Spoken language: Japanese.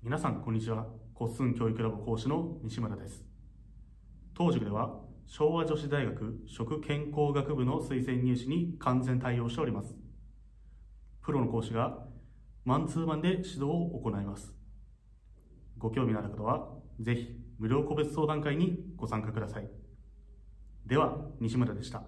皆さんこんにちは。コッスン教育ラボ講師の西村です。当塾では昭和女子大学食健康学部の推薦入試に完全対応しております。プロの講師がマンツーマンで指導を行います。ご興味のある方はぜひ無料個別相談会にご参加ください。では西村でした。